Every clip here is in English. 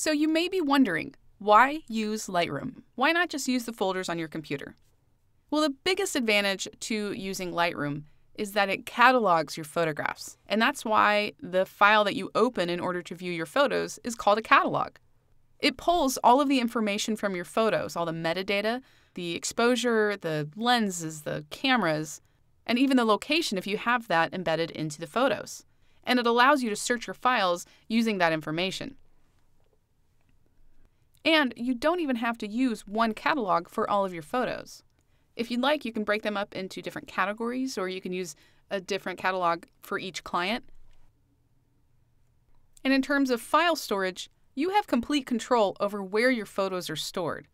So you may be wondering, why use Lightroom? Why not just use the folders on your computer? Well, the biggest advantage to using Lightroom is that it catalogs your photographs. And that's why the file that you open in order to view your photos is called a catalog. It pulls all of the information from your photos, all the metadata, the exposure, the lenses, the cameras, and even the location if you have that embedded into the photos. And it allows you to search your files using that information. And you don't even have to use one catalog for all of your photos. If you'd like, you can break them up into different categories, or you can use a different catalog for each client. And in terms of file storage, you have complete control over where your photos are stored.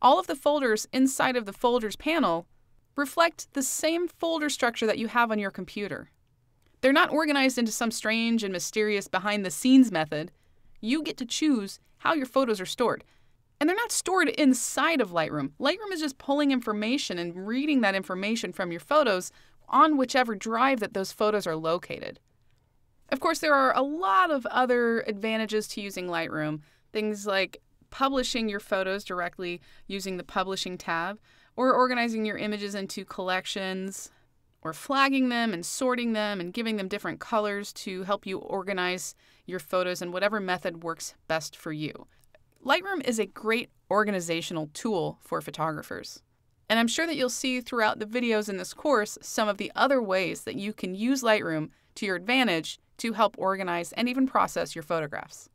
All of the folders inside of the Folders panel reflect the same folder structure that you have on your computer. They're not organized into some strange and mysterious behind-the-scenes method. You get to choose how your photos are stored. And they're not stored inside of Lightroom. Lightroom is just pulling information and reading that information from your photos on whichever drive that those photos are located. Of course, there are a lot of other advantages to using Lightroom, things like publishing your photos directly using the Publishing tab, or organizing your images into collections, or flagging them and sorting them and giving them different colors to help you organize your photos in whatever method works best for you. Lightroom is a great organizational tool for photographers. And I'm sure that you'll see throughout the videos in this course some of the other ways that you can use Lightroom to your advantage to help organize and even process your photographs.